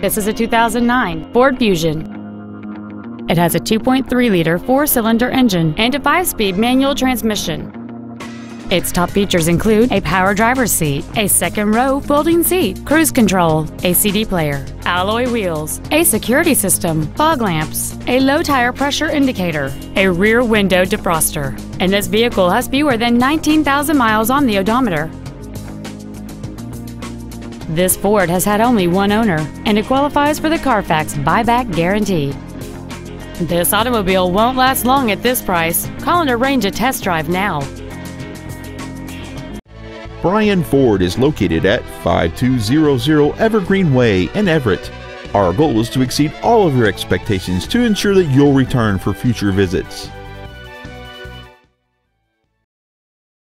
This is a 2009 Ford Fusion. It has a 2.3-liter four-cylinder engine and a 5-speed manual transmission. Its top features include a power driver's seat, a second-row folding seat, cruise control, a CD player, alloy wheels, a security system, fog lamps, a low tire pressure indicator, a rear window defroster, and this vehicle has fewer than 19,000 miles on the odometer. This Ford has had only one owner, and it qualifies for the Carfax buyback guarantee. This automobile won't last long at this price. Call and arrange a test drive now. Bryan Ford is located at 5200 Evergreen Way in Everett. Our goal is to exceed all of your expectations to ensure that you'll return for future visits.